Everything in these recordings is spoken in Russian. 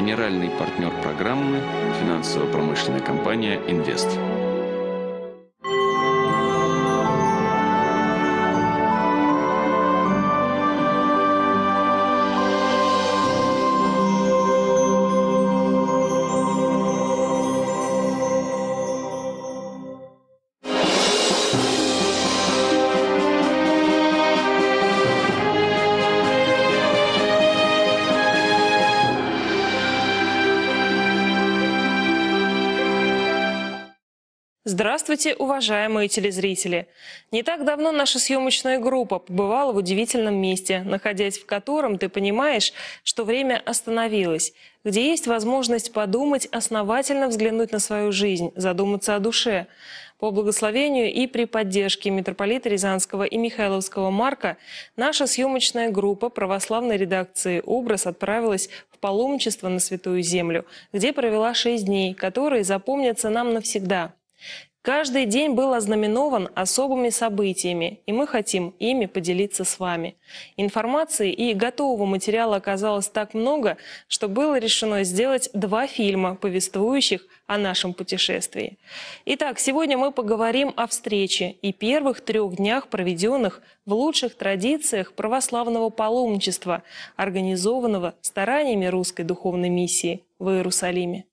Генеральный партнер программы – финансово-промышленная компания «Инвест». Здравствуйте, уважаемые телезрители! Не так давно наша съемочная группа побывала в удивительном месте, находясь в котором ты понимаешь, что время остановилось, где есть возможность подумать, основательно взглянуть на свою жизнь, задуматься о душе. По благословению и при поддержке митрополита Рязанского и Михайловского Марка наша съемочная группа православной редакции «Образ» отправилась в паломничество на Святую Землю, где провела 6 дней, которые запомнятся нам навсегда. Каждый день был ознаменован особыми событиями, и мы хотим ими поделиться с вами. Информации и готового материала оказалось так много, что было решено сделать 2 фильма, повествующих о нашем путешествии. Итак, сегодня мы поговорим о встрече и первых 3 днях, проведенных в лучших традициях православного паломничества, организованного стараниями Русской духовной миссии в Иерусалиме.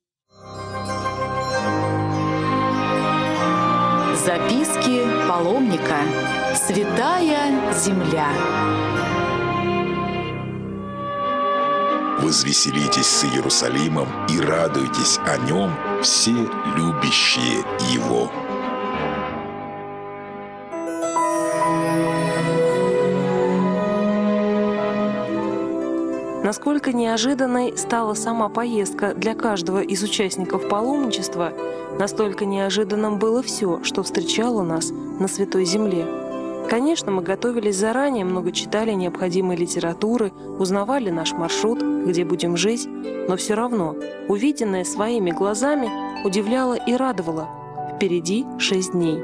Записки паломника. Святая Земля. Возвеселитесь с Иерусалимом и радуйтесь о нем, все любящие его. Насколько неожиданной стала сама поездка для каждого из участников паломничества, настолько неожиданным было все, что встречало нас на Святой Земле. Конечно, мы готовились заранее, много читали необходимой литературы, узнавали наш маршрут, где будем жить, но все равно увиденное своими глазами удивляло и радовало. Впереди 6 дней.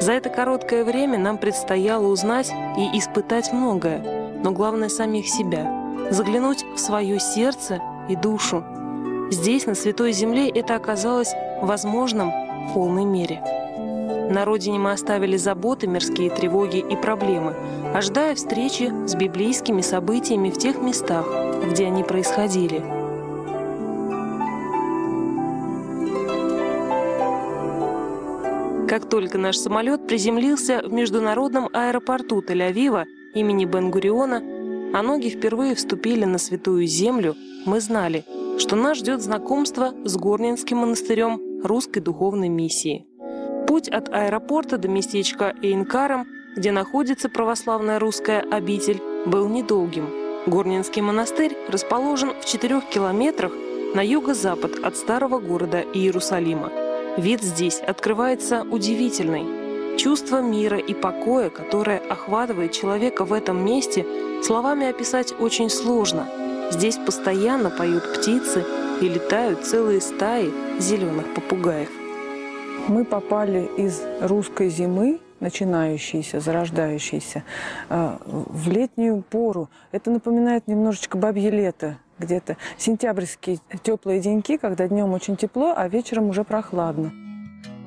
За это короткое время нам предстояло узнать и испытать многое, но главное самих себя. Заглянуть в свое сердце и душу. Здесь, на Святой Земле, это оказалось возможным в полной мере. На родине мы оставили заботы, мирские тревоги и проблемы, ожидая встречи с библейскими событиями в тех местах, где они происходили. Как только наш самолет приземлился в международном аэропорту Тель-Авива имени Бен-Гуриона, а ноги впервые вступили на Святую Землю, мы знали, что нас ждет знакомство с Горненским монастырем Русской духовной миссии. Путь от аэропорта до местечка Эйнкаром, где находится православная русская обитель, был недолгим. Горненский монастырь расположен в 4 километрах на юго-запад от старого города Иерусалима. Вид здесь открывается удивительный. Чувство мира и покоя, которое охватывает человека в этом месте, словами описать очень сложно. Здесь постоянно поют птицы и летают целые стаи зеленых попугаев. Мы попали из русской зимы, начинающейся, зарождающейся, в летнюю пору. Это напоминает немножечко бабье лето. Где-то сентябрьские теплые деньки, когда днем очень тепло, а вечером уже прохладно.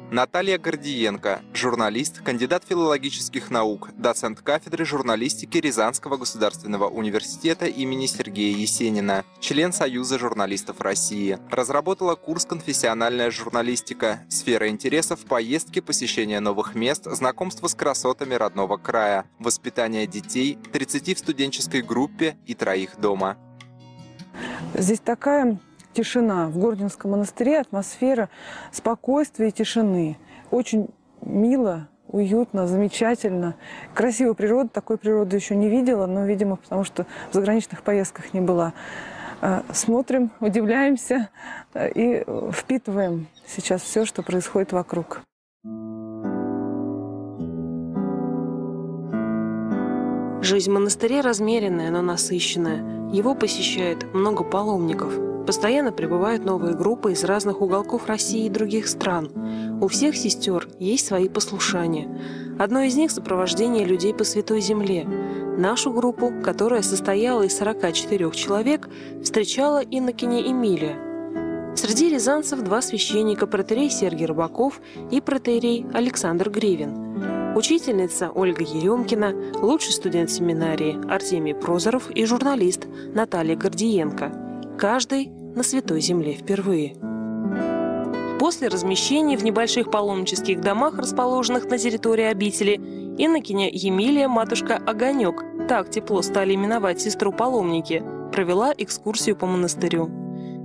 Наталья Гордиенко, журналист, кандидат филологических наук, доцент кафедры журналистики Рязанского государственного университета имени Сергея Есенина, член Союза журналистов России. Разработала курс «Конфессиональная журналистика», сфера интересов, поездки, посещение новых мест, знакомство с красотами родного края, воспитание детей, 30 в студенческой группе и 3 дома. Здесь такая... тишина. В Горненском монастыре атмосфера спокойствия и тишины. Очень мило, уютно, замечательно. Красивая природа. Такой природы еще не видела, но, видимо, потому что в заграничных поездках не была. Смотрим, удивляемся и впитываем сейчас все, что происходит вокруг. Жизнь монастыря размеренная, но насыщенная. Его посещает много паломников. Постоянно прибывают новые группы из разных уголков России и других стран. У всех сестер есть свои послушания. Одно из них – сопровождение людей по Святой Земле. Нашу группу, которая состояла из 44 человек, встречала инокиня Эмилия. Среди рязанцев два священника, протоиерей Сергей Рыбаков и протоиерей Александр Гривин, учительница Ольга Еремкина, лучший студент семинарии Артемий Прозоров и журналист Наталья Гордиенко. Каждый на Святой Земле впервые. После размещения в небольших паломнических домах, расположенных на территории обители, инокиня Емилия, матушка Огонек, так тепло стали именовать сестру паломники, провела экскурсию по монастырю.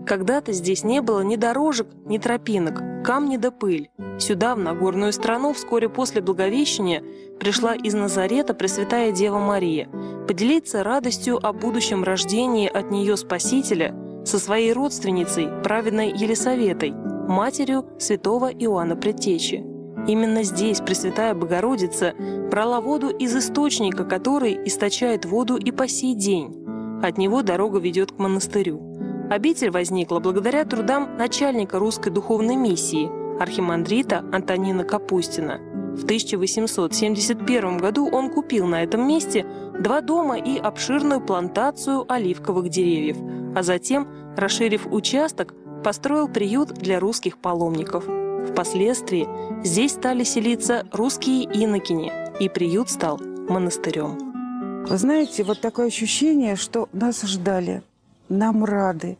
Когда-то здесь не было ни дорожек, ни тропинок, камни да пыль. Сюда, в Нагорную страну, вскоре после Благовещения пришла из Назарета Пресвятая Дева Мария поделиться радостью о будущем рождении от нее Спасителя со своей родственницей, праведной Елисаветой, матерью святого Иоанна Предтечи. Именно здесь Пресвятая Богородица брала воду из источника, который источает воду и по сей день. От него дорога ведет к монастырю. Обитель возникла благодаря трудам начальника Русской духовной миссии, архимандрита Антонина Капустина. В 1871 году он купил на этом месте два дома и обширную плантацию оливковых деревьев, а затем, расширив участок, построил приют для русских паломников. Впоследствии здесь стали селиться русские инокини, и приют стал монастырем. Вы знаете, вот такое ощущение, что нас ждали, нам рады.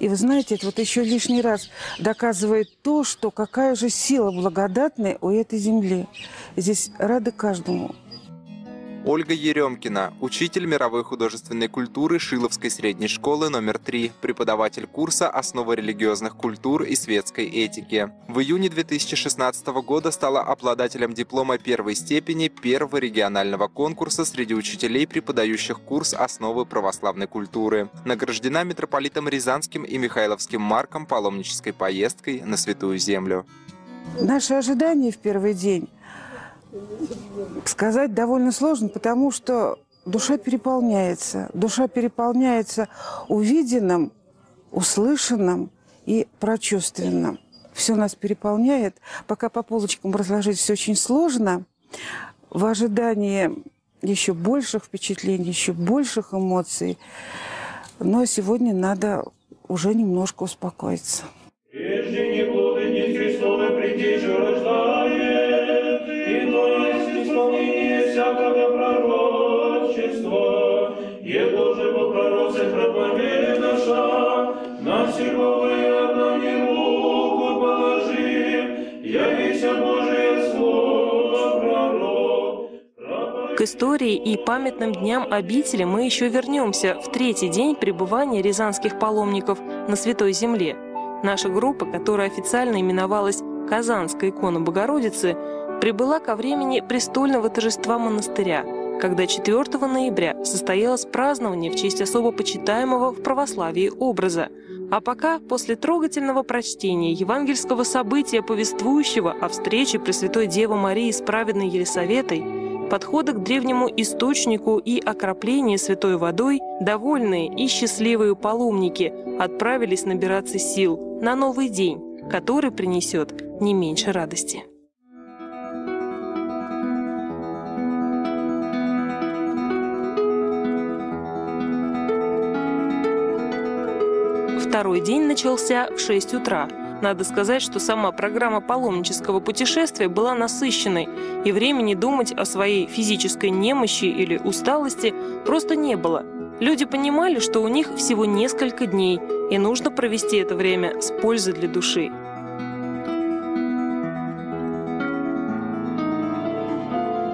И вы знаете, это вот еще лишний раз доказывает то, что какая же сила благодатная у этой земли. Здесь рады каждому. Ольга Еремкина, учитель мировой художественной культуры Шиловской средней школы номер 3, преподаватель курса «Основы религиозных культур и светской этики». В июне 2016 года стала обладателем диплома первой степени первого регионального конкурса среди учителей, преподающих курс «Основы православной культуры». Награждена митрополитом Рязанским и Михайловским Марком паломнической поездкой на Святую Землю. Наши ожидания в первый день сказать довольно сложно, потому что душа переполняется. Душа переполняется увиденным, услышанным и прочувственным. Все нас переполняет. Пока по полочкам разложить все очень сложно. В ожидании еще больших впечатлений, еще больших эмоций. Но сегодня надо уже немножко успокоиться. На силовые одна руку положи, явися Божие слово пророк. К истории и памятным дням обители мы еще вернемся в третий день пребывания рязанских паломников на Святой Земле. Наша группа, которая официально именовалась «Казанская икона Богородицы», прибыла ко времени престольного торжества монастыря, когда 4 ноября состоялось празднование в честь особо почитаемого в православии образа. А пока, после трогательного прочтения евангельского события, повествующего о встрече Пресвятой Девы Марии с праведной Елисаветой, подхода к древнему источнику и окропления святой водой, довольные и счастливые паломники отправились набираться сил на новый день, который принесет не меньше радости. Второй день начался в 6 утра. Надо сказать, что сама программа паломнического путешествия была насыщенной, и времени думать о своей физической немощи или усталости просто не было. Люди понимали, что у них всего несколько дней, и нужно провести это время с пользой для души.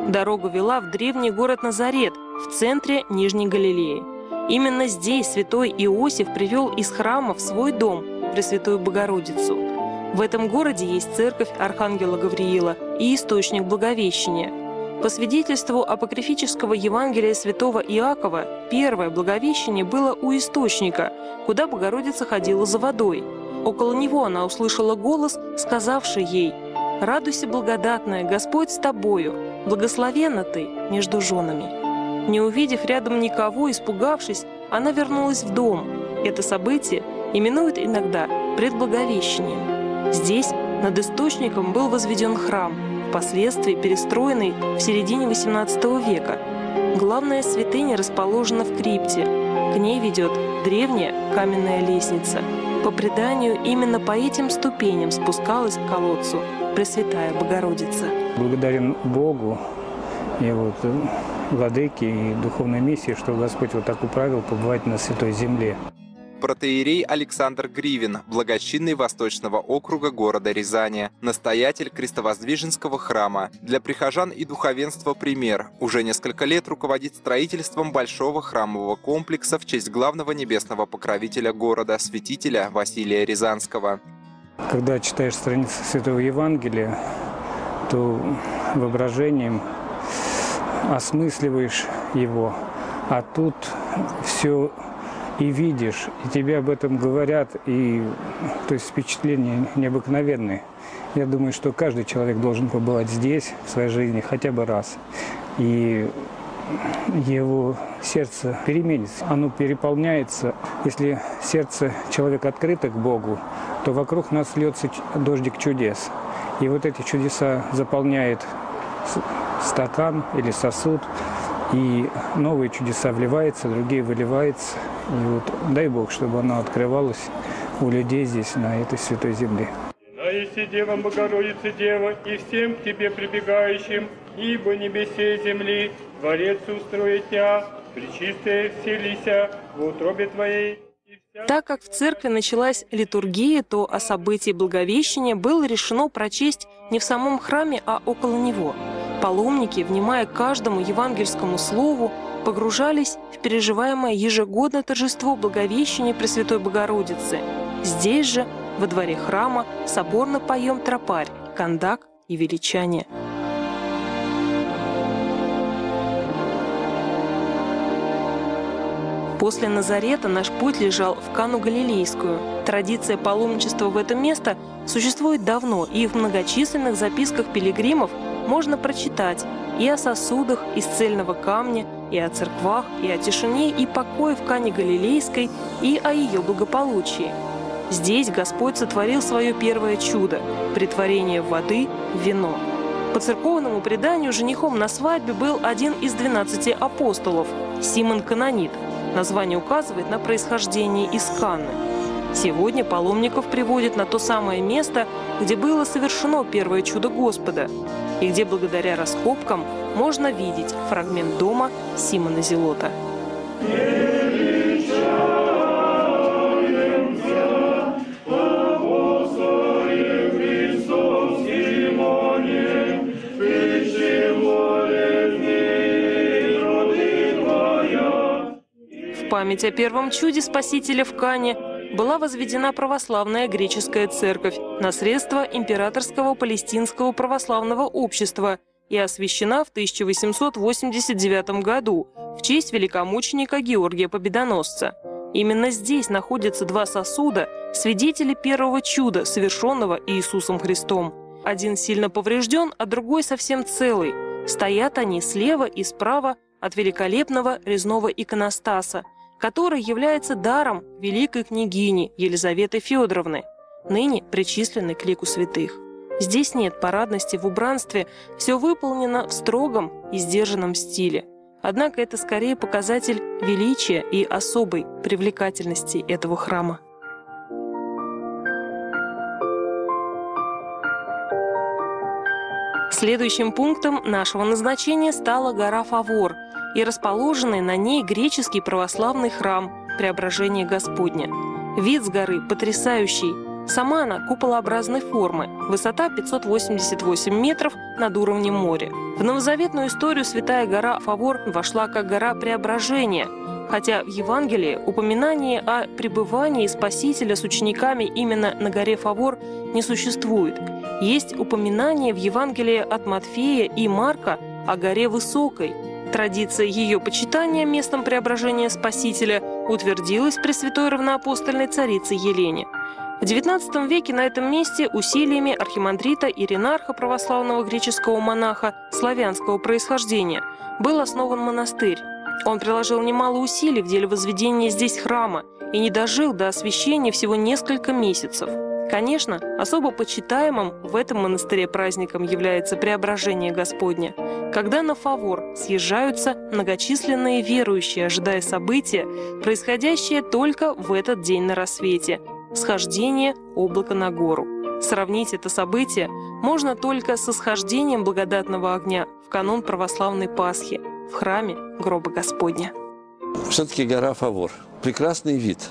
Дорога вела в древний город Назарет, в центре Нижней Галилеи. Именно здесь святой Иосиф привел из храма в свой дом Пресвятую Богородицу. В этом городе есть церковь Архангела Гавриила и источник Благовещения. По свидетельству апокрифического Евангелия святого Иакова, первое Благовещение было у источника, куда Богородица ходила за водой. Около него она услышала голос, сказавший ей: «Радуйся, благодатная, Господь с тобою, благословенна ты между женами». Не увидев рядом никого, испугавшись, она вернулась в дом. Это событие именуют иногда предблаговещением. Здесь над источником был возведен храм, впоследствии перестроенный в середине XVIII века. Главная святыня расположена в крипте. К ней ведет древняя каменная лестница. По преданию, именно по этим ступеням спускалась к колодцу Пресвятая Богородица. Благодарен Богу и владыке и духовной миссии, что Господь так управил побывать на Святой Земле. Протоиерей Александр Гривин, благочинный Восточного округа города Рязани, настоятель Крестовоздвиженского храма. Для прихожан и духовенства пример. Уже несколько лет руководит строительством большого храмового комплекса в честь главного небесного покровителя города, святителя Василия Рязанского. Когда читаешь страницы Святого Евангелия, то воображением осмысливаешь его, а тут все... И видишь, и тебе об этом говорят, и то есть впечатления необыкновенные. Я думаю, что каждый человек должен побывать здесь в своей жизни хотя бы раз. И его сердце переменится, оно переполняется. Если сердце человека открыто к Богу, то вокруг нас льется дождик чудес. И вот эти чудеса заполняют стакан или сосуд, и новые чудеса вливаются, другие выливаются. И дай Бог, чтобы она открывалась у людей здесь, на этой святой земле. Да еси Дева Богородица Дева, и всем к тебе прибегающим, ибо небесе земли, дворец устроит тебя, пречистая вселися в утробе твоей. Так как в церкви началась литургия, то о событии Благовещения было решено прочесть не в самом храме, а около него. Паломники, внимая каждому евангельскому слову, погружались в переживаемое ежегодно торжество Благовещения Пресвятой Богородицы. Здесь же, во дворе храма, соборно поем тропарь, кондак и величание. После Назарета наш путь лежал в Кану Галилейскую. Традиция паломничества в это место существует давно, и в многочисленных записках пилигримов можно прочитать и о сосудах из цельного камня, и о церквах, и о тишине и покое в Кане Галилейской, и о ее благополучии. Здесь Господь сотворил свое первое чудо – претворение воды в вино. По церковному преданию, женихом на свадьбе был один из 12 апостолов – Симон Канонит. Название указывает на происхождение из Каны. Сегодня паломников приводят на то самое место, где было совершено первое чудо Господа, и где благодаря раскопкам можно видеть фрагмент дома Симона Зелота. В память о первом чуде Спасителя в Кане была возведена православная греческая церковь на средства Императорского палестинского православного общества и освящена в 1889 году в честь великомученика Георгия Победоносца. Именно здесь находятся два сосуда, свидетели первого чуда, совершенного Иисусом Христом. Один сильно поврежден, а другой совсем целый. Стоят они слева и справа от великолепного резного иконостаса, который является даром великой княгини Елизаветы Федоровны, ныне причисленной к лику святых. Здесь нет парадности в убранстве, все выполнено в строгом и сдержанном стиле. Однако это скорее показатель величия и особой привлекательности этого храма. Следующим пунктом нашего назначения стала гора Фавор и расположенный на ней греческий православный храм Преображения Господня. Вид с горы потрясающий. Сама она куполообразной формы, высота 588 метров над уровнем моря. В новозаветную историю святая гора Фавор вошла как гора Преображения, хотя в Евангелии упоминание о пребывании Спасителя с учениками именно на горе Фавор не существует. Есть упоминание в Евангелии от Матфея и Марка о горе Высокой. Традиция ее почитания местом преображения Спасителя утвердилась при святой равноапостольной царице Елене. В XIX веке на этом месте усилиями архимандрита Иринарха, православного греческого монаха славянского происхождения, был основан монастырь. Он приложил немало усилий в деле возведения здесь храма и не дожил до освящения всего несколько месяцев. Конечно, особо почитаемым в этом монастыре праздником является Преображение Господне, когда на Фавор съезжаются многочисленные верующие, ожидая события, происходящее только в этот день на рассвете – схождение облака на гору. Сравнить это событие можно только со схождением благодатного огня в канун православной Пасхи в храме гроба Господня. Все-таки гора Фавор. Прекрасный вид.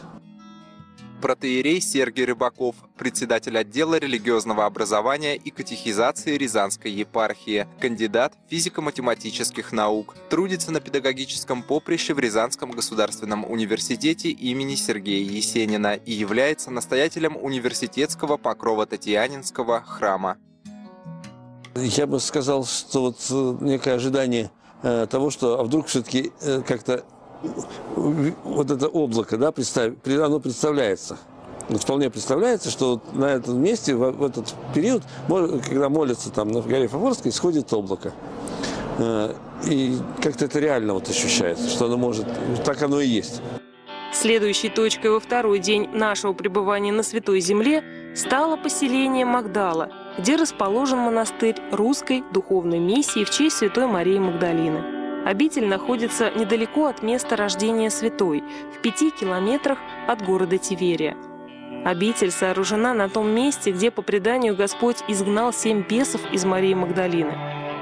Протоиерей Сергей Рыбаков, председатель отдела религиозного образования и катехизации Рязанской епархии, кандидат физико-математических наук, трудится на педагогическом поприще в Рязанском государственном университете имени Сергея Есенина и является настоятелем университетского Покрово-Татьянинского храма. Я бы сказал, что вот некое ожидание того, что а вдруг все-таки как-то вот это облако, да, оно представляется. Вот вполне представляется, что вот на этом месте, в этот период, когда молятся там на горе Фаворской, сходит облако. И как-то это реально вот ощущается, что оно может, так оно и есть. Следующей точкой во второй день нашего пребывания на Святой Земле стало поселение Магдала, где расположен монастырь Русской духовной миссии в честь Святой Марии Магдалины. Обитель находится недалеко от места рождения святой, в 5 километрах от города Тиверия. Обитель сооружена на том месте, где, по преданию, Господь изгнал 7 бесов из Марии Магдалины.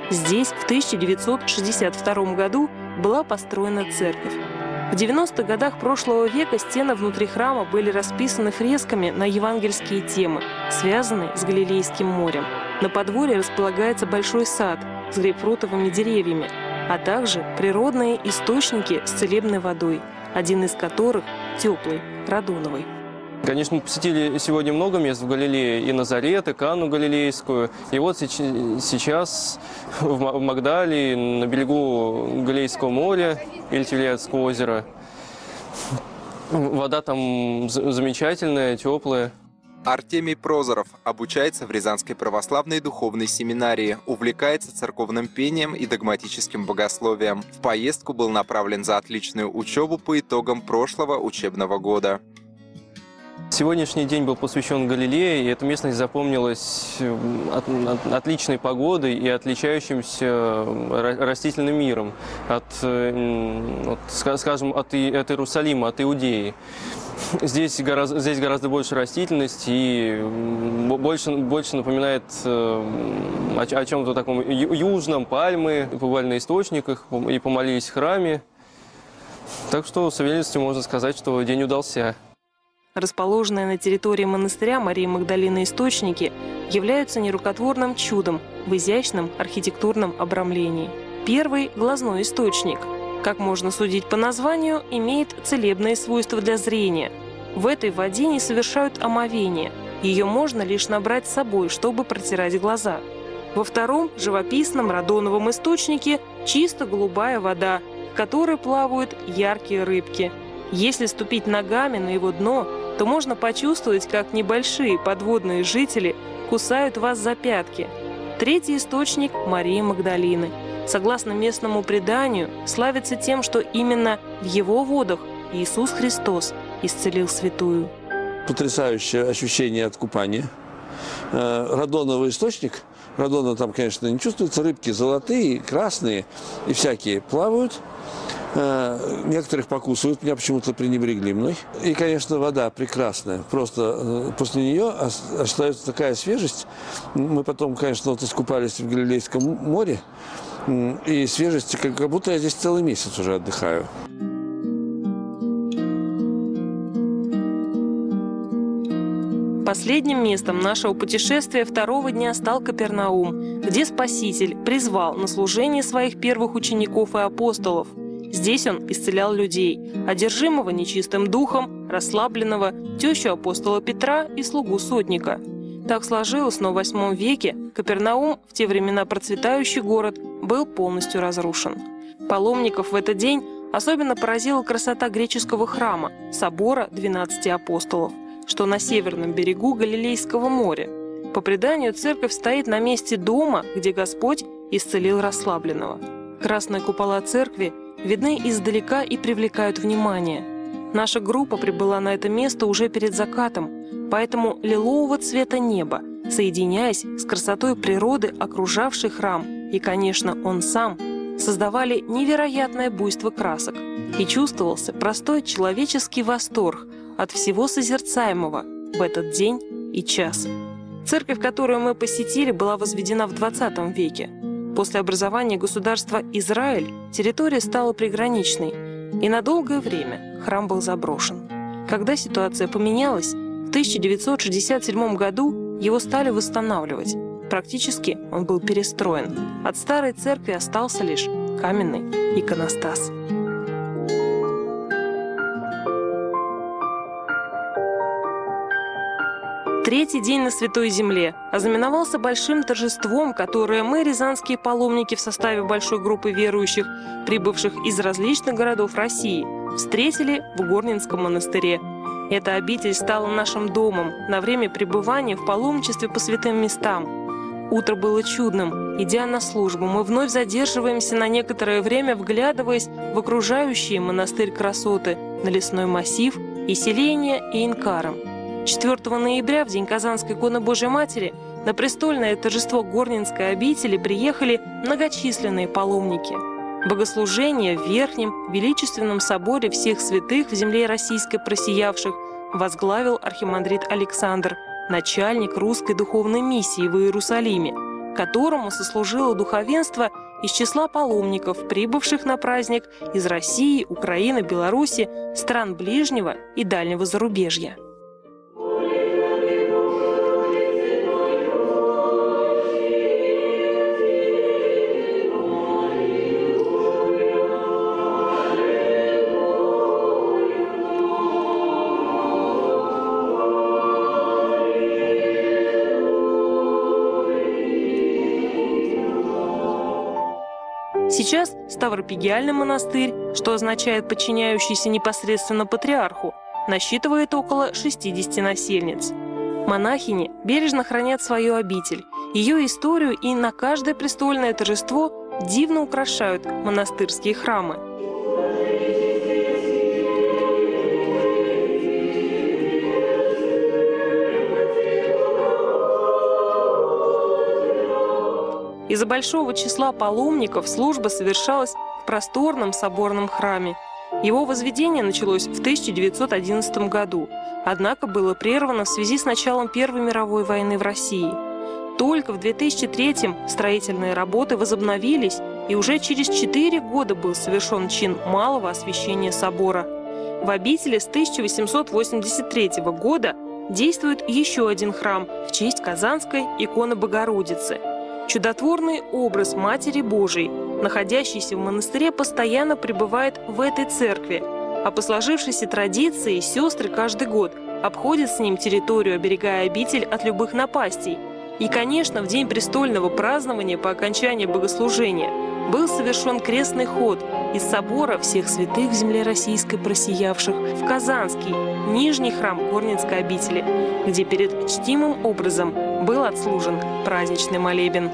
Здесь в 1962 году была построена церковь. В 90-х годах прошлого века стены внутри храма были расписаны фресками на евангельские темы, связанные с Галилейским морем. На подворье располагается большой сад с грейпфрутовыми деревьями, а также природные источники с целебной водой, один из которых теплый, радоновый. Конечно, посетили сегодня много мест в Галилее, и Назарет, и Кану Галилейскую. И вот сейчас в Магдале, на берегу Галилейского моря или Тивериадского озера. Вода там замечательная, теплая. Артемий Прозоров обучается в Рязанской православной духовной семинарии, увлекается церковным пением и догматическим богословием. В поездку был направлен за отличную учебу по итогам прошлого учебного года. Сегодняшний день был посвящен Галилее, и эта местность запомнилась отличной погодой и отличающимся растительным миром, скажем, от Иерусалима, от Иудеи. Здесь гораздо больше растительности и больше напоминает о чем-то таком южном, пальмы, побывали на источниках и помолились в храме. Так что с уверенностью можно сказать, что день удался. Расположенные на территории монастыря Марии Магдалины источники являются нерукотворным чудом в изящном архитектурном обрамлении. Первый – глазной источник. Как можно судить по названию, имеет целебные свойства для зрения. В этой воде не совершают омовение. Ее можно лишь набрать с собой, чтобы протирать глаза. Во втором, живописном радоновом источнике чисто голубая вода, в которой плавают яркие рыбки. Если ступить ногами на его дно, то можно почувствовать, как небольшие подводные жители кусают вас за пятки. Третий источник – Марии Магдалины. Согласно местному преданию, славится тем, что именно в его водах Иисус Христос исцелил святую. Потрясающее ощущение от купания. Радоновый источник. Радона там, конечно, не чувствуется. Рыбки золотые, красные и всякие плавают. Некоторых покусывают, меня почему-то пренебрегли мной. И, конечно, вода прекрасная. Просто после нее остается такая свежесть. Мы потом, конечно, вот искупались в Галилейском море. И свежесть, как будто я здесь целый месяц уже отдыхаю. Последним местом нашего путешествия второго дня стал Капернаум, где Спаситель призвал на служение своих первых учеников и апостолов. Здесь он исцелял людей, одержимого нечистым духом, расслабленного, тещу апостола Петра и слугу сотника. Так сложилось, но в VIII веке Капернаум, в те времена процветающий город, был полностью разрушен. Паломников в этот день особенно поразила красота греческого храма, собора 12 апостолов, что на северном берегу Галилейского моря. По преданию, церковь стоит на месте дома, где Господь исцелил расслабленного. Красные купола церкви видны издалека и привлекают внимание. Наша группа прибыла на это место уже перед закатом, поэтому лилового цвета неба, соединяясь с красотой природы, окружавшей храм, и, конечно, он сам, создавали невероятное буйство красок. И чувствовался простой человеческий восторг от всего созерцаемого в этот день и час. Церковь, которую мы посетили, была возведена в 20 веке. После образования государства Израиль территория стала приграничной, и на долгое время храм был заброшен. Когда ситуация поменялась, в 1967 году его стали восстанавливать. Практически он был перестроен. От старой церкви остался лишь каменный иконостас. Третий день на Святой Земле ознаменовался большим торжеством, которое мы, рязанские паломники в составе большой группы верующих, прибывших из различных городов России, встретили в Горненском монастыре. Эта обитель стала нашим домом на время пребывания в паломничестве по святым местам. Утро было чудным. Идя на службу, мы вновь задерживаемся на некоторое время, вглядываясь в окружающие монастырь красоты, на лесной массив и селение Эйнкаром. 4 ноября, в день Казанской иконы Божьей Матери, на престольное торжество Горненской обители приехали многочисленные паломники. Богослужение в Верхнем Величественном соборе всех святых в земле российской просиявших возглавил архимандрит Александр, начальник Русской духовной миссии в Иерусалиме, которому сослужило духовенство из числа паломников, прибывших на праздник из России, Украины, Беларуси, стран ближнего и дальнего зарубежья. Сейчас Ставропигиальный монастырь, что означает подчиняющийся непосредственно патриарху, насчитывает около 60 насельниц. Монахини бережно хранят свою обитель, ее историю, и на каждое престольное торжество дивно украшают монастырские храмы. Из-за большого числа паломников служба совершалась в просторном соборном храме. Его возведение началось в 1911 году, однако было прервано в связи с началом Первой мировой войны в России. Только в 2003-м строительные работы возобновились, и уже через 4 года был совершен чин малого освящения собора. В обители с 1883 года действует еще один храм в честь Казанской иконы Богородицы. Чудотворный образ Матери Божией, находящийся в монастыре, постоянно пребывает в этой церкви, а по сложившейся традиции сестры каждый год обходят с ним территорию, оберегая обитель от любых напастей. И, конечно, в день престольного празднования по окончании богослужения был совершен крестный ход из собора всех святых в земле российской просиявших в Казанский, нижний храм Горненской обители, где перед чтимым образом был отслужен праздничный молебен.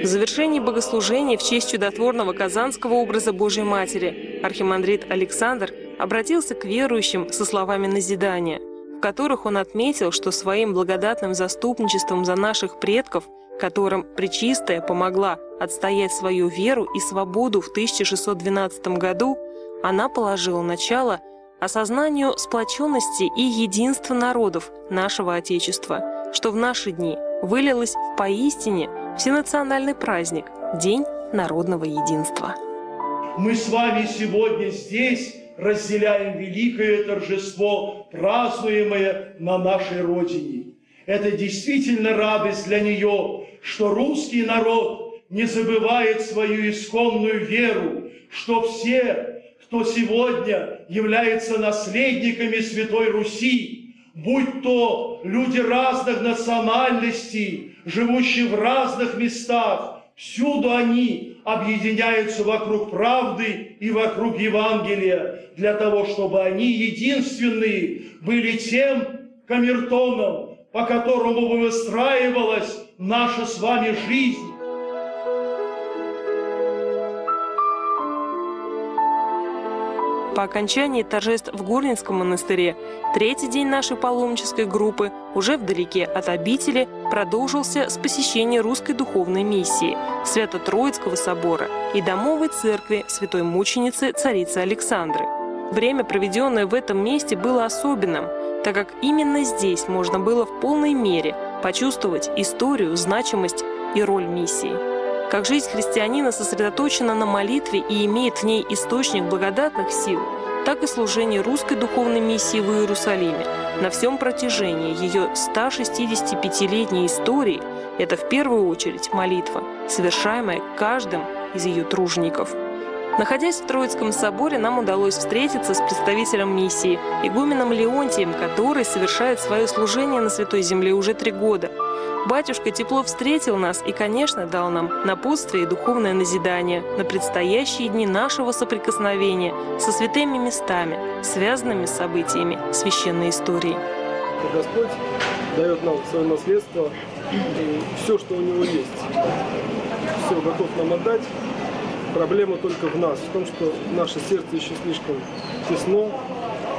В завершении богослужения в честь чудотворного Казанского образа Божьей Матери архимандрит Александр обратился к верующим со словами назидания, в которых он отметил, что своим благодатным заступничеством за наших предков, которым Пречистая помогла отстоять свою веру и свободу в 1612 году, она положила начало осознанию сплоченности и единства народов нашего Отечества, что в наши дни вылилось в поистине всенациональный праздник – День народного единства. Мы с вами сегодня здесь разделяем великое торжество, празднуемое на нашей Родине. Это действительно радость для нее, что русский народ не забывает свою исконную веру, что все, кто сегодня является наследниками Святой Руси, будь то люди разных национальностей, живущие в разных местах, всюду они они объединяются вокруг правды и вокруг Евангелия, для того, чтобы они единственные были тем камертоном, по которому выстраивалась наша с вами жизнь. По окончании торжеств в Горненском монастыре третий день нашей паломнической группы уже вдалеке от обители продолжился с посещения Русской духовной миссии, Свято-Троицкого собора и домовой церкви святой мученицы царицы Александры. Время, проведенное в этом месте, было особенным, так как именно здесь можно было в полной мере почувствовать историю, значимость и роль миссии. Как жизнь христианина сосредоточена на молитве и имеет в ней источник благодатных сил, так и служение Русской духовной миссии в Иерусалиме на всем протяжении ее 165-летней истории – это в первую очередь молитва, совершаемая каждым из ее тружеников. Находясь в Троицком соборе, нам удалось встретиться с представителем миссии, игуменом Леонтием, который совершает свое служение на Святой Земле уже 3 года. Батюшка тепло встретил нас и, конечно, дал нам напутствие и духовное назидание на предстоящие дни нашего соприкосновения со святыми местами, связанными с событиями священной истории. Господь дает нам свое наследство, все, что у него есть, все готов нам отдать. Проблема только в нас, в том, что наше сердце еще слишком тесно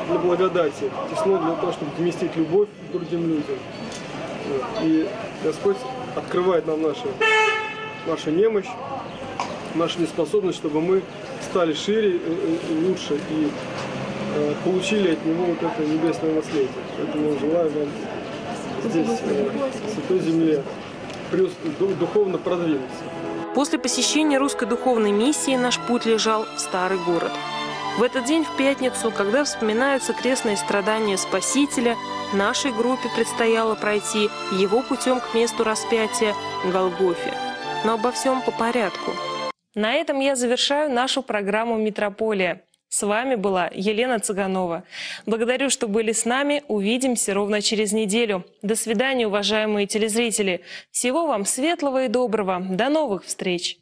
для благодати, тесно для того, чтобы вместить любовь к другим людям. И Господь открывает нам нашу немощь, нашу неспособность, чтобы мы стали шире и лучше и получили от Него вот это небесное наследие. Поэтому желаю вам здесь, в Святой Земле, плюс духовно продвинуться. После посещения Русской духовной миссии наш путь лежал в старый город. В этот день, в пятницу, когда вспоминаются крестные страдания Спасителя, нашей группе предстояло пройти его путем к месту распятия Голгофе. Но обо всем по порядку. На этом я завершаю нашу программу «Метрополия». С вами была Елена Цыганова. Благодарю, что были с нами. Увидимся ровно через неделю. До свидания, уважаемые телезрители. Всего вам светлого и доброго. До новых встреч.